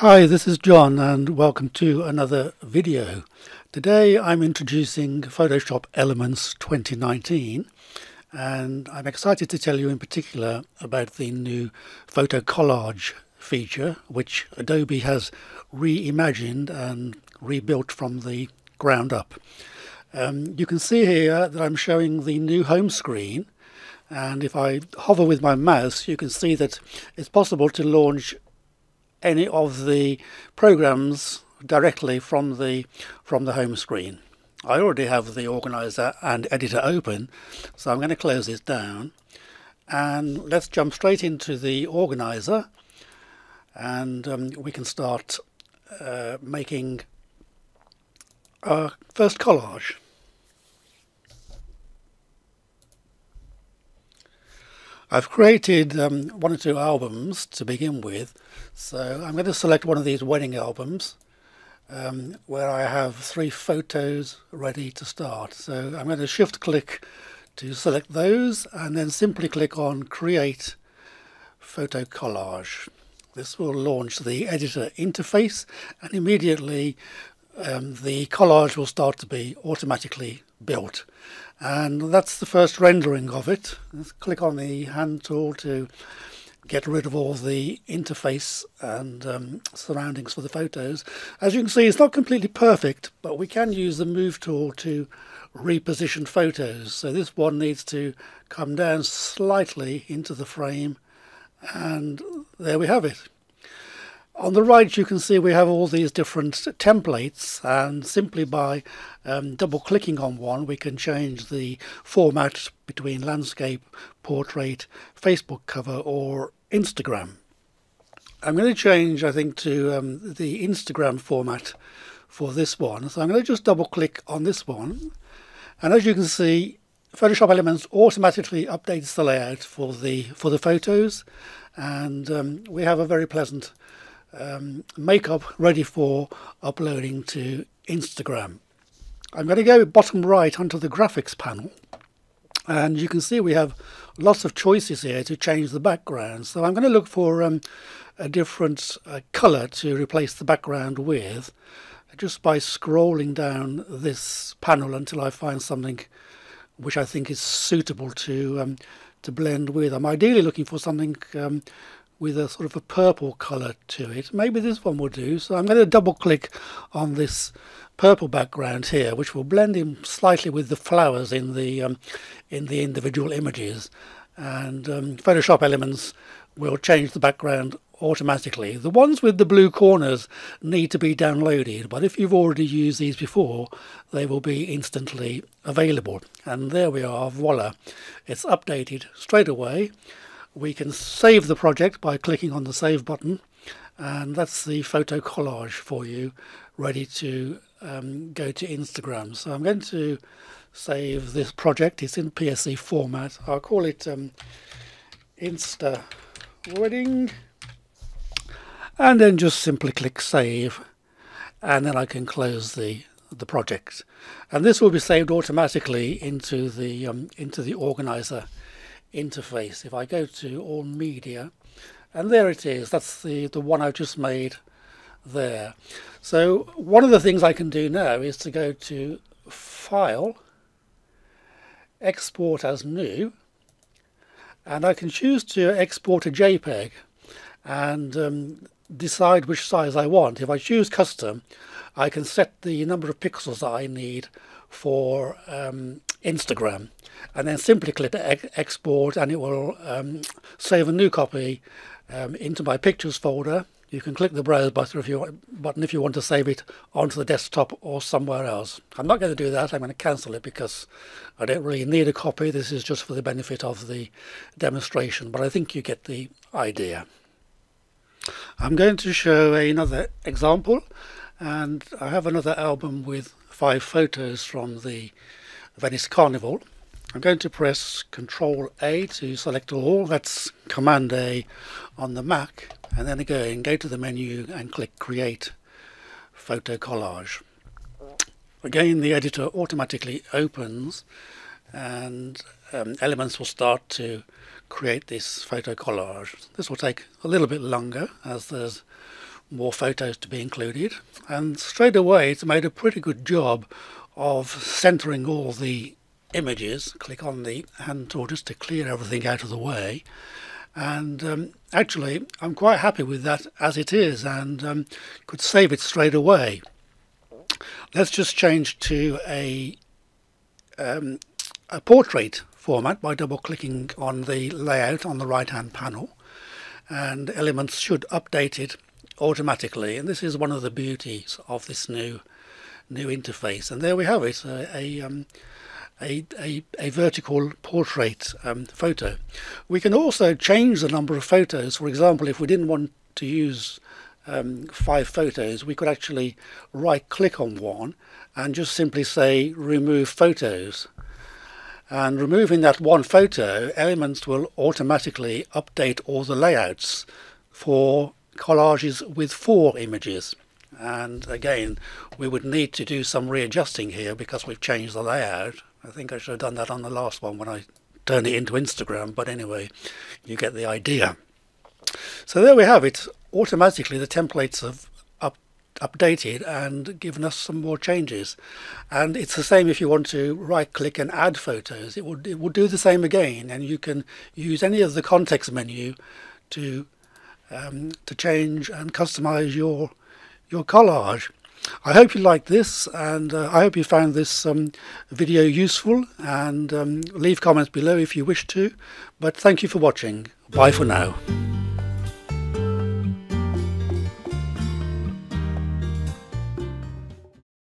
Hi, this is John and welcome to another video. Today I'm introducing Photoshop Elements 2019 and I'm excited to tell you in particular about the new photo collage feature which Adobe has reimagined and rebuilt from the ground up. You can see here that I'm showing the new home screen, and if I hover with my mouse you can see that it's possible to launch any of the programs directly from the home screen. I already have the organizer and editor open, so I'm going to close this down and let's jump straight into the organizer, and we can start making our first collage. I've created one or two albums to begin with, so I'm going to select one of these wedding albums where I have three photos ready to start. So I'm going to shift click to select those and then simply click on Create Photo Collage. This will launch the editor interface and immediately the collage will start to be automatically built, and that's the first rendering of it. Let's click on the hand tool to get rid of all the interface and surroundings for the photos. As you can see, it's not completely perfect, but we can use the move tool to reposition photos. So this one needs to come down slightly into the frame, and there we have it. On the right you can see we have all these different templates, and simply by double clicking on one we can change the format between landscape, portrait, Facebook cover or Instagram. I'm going to change, I think, to the Instagram format for this one, so I'm going to just double click on this one, and as you can see Photoshop Elements automatically updates the layout for the photos, and we have a very pleasant makeup ready for uploading to Instagram. I'm going to go bottom right onto the graphics panel, and you can see we have lots of choices here to change the background. So I'm going to look for a different colour to replace the background with, just by scrolling down this panel until I find something which I think is suitable to blend with. I'm ideally looking for something with a sort of a purple colour to it. Maybe this one will do, so I'm going to double click on this purple background here, which will blend in slightly with the flowers in the individual images, and Photoshop Elements will change the background automatically. The ones with the blue corners need to be downloaded, but if you've already used these before they will be instantly available. And there we are, voila, it's updated straight away. We can save the project by clicking on the save button, and that's the photo collage for you, ready to go to Instagram. So I'm going to save this project. It's in PSC format. I'll call it Insta Wedding, and then just simply click save, and then I can close the project. And this will be saved automatically into the organizer interface. If I go to all media, and there it is, that's the one I've just made there. So one of the things I can do now is to go to file, export as new, and I can choose to export a JPEG and decide which size I want. If I choose custom I can set the number of pixels that I need for Instagram, and then simply click export, and it will save a new copy into my pictures folder. You can click the browse button if you want to save it onto the desktop or somewhere else. I'm not going to do that, I'm going to cancel it because I don't really need a copy. This is just for the benefit of the demonstration, but I think you get the idea. I'm going to show another example, and I have another album with 5 photos from the Venice Carnival. I'm going to press Ctrl A to select all, that's Command A on the Mac, and then again go to the menu and click Create Photo Collage. Again the editor automatically opens, and Elements will start to create this photo collage. This will take a little bit longer as there's more photos to be included, and straight away it's made a pretty good job of centering all the images. Click on the hand tool just to clear everything out of the way, and actually I'm quite happy with that as it is, and could save it straight away. Let's just change to a portrait format by double clicking on the layout on the right hand panel, and Elements should update it automatically. And this is one of the beauties of this new interface. And there we have it, a vertical portrait photo. We can also change the number of photos. For example, if we didn't want to use 5 photos, we could actually right click on one and just simply say remove photos, and removing that one photo, Elements will automatically update all the layouts for collages with 4 images. And again, we would need to do some readjusting here because we've changed the layout. I think I should have done that on the last one when I turned it into Instagram, but anyway, you get the idea. So there we have it. Automatically the templates have updated and given us some more changes. And it's the same if you want to right click and add photos. It will do the same again, and you can use any of the context menu to change and customize your collage. I hope you liked this, and I hope you found this video useful, and leave comments below if you wish to. But thank you for watching. Bye for now.